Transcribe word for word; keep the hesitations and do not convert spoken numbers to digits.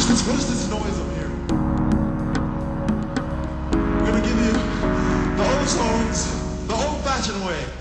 is this? What is this noise I'm hearing? We're gonna give you the old songs, the old-fashioned way.